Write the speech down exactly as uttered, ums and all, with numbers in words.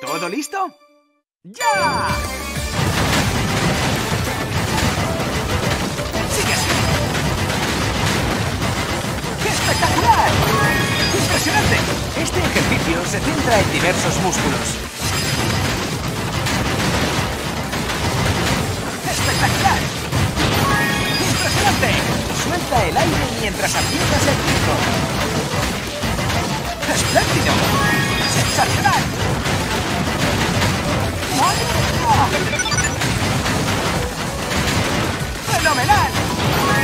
¿Todo listo? ¡Ya! ¡Sigue así! ¡Qué espectacular! ¡Impresionante! Este ejercicio se centra en diversos músculos. ¡Espectacular! ¡Impresionante! Suelta el aire mientras aprietas el pico. ¡Espléndido! ¡Sensacional! ¡Fenomenal!